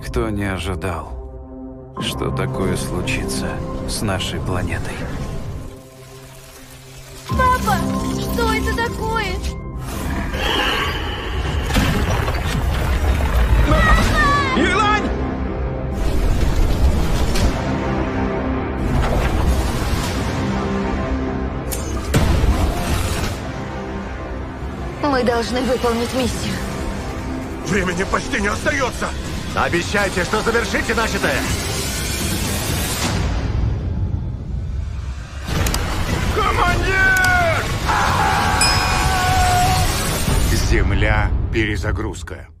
Никто не ожидал, что такое случится с нашей планетой. Папа, что это такое? Папа! Елань! Мы должны выполнить миссию. Времени почти не остается. Обещайте, что завершите начатое. Командир! Земля Перезагрузка.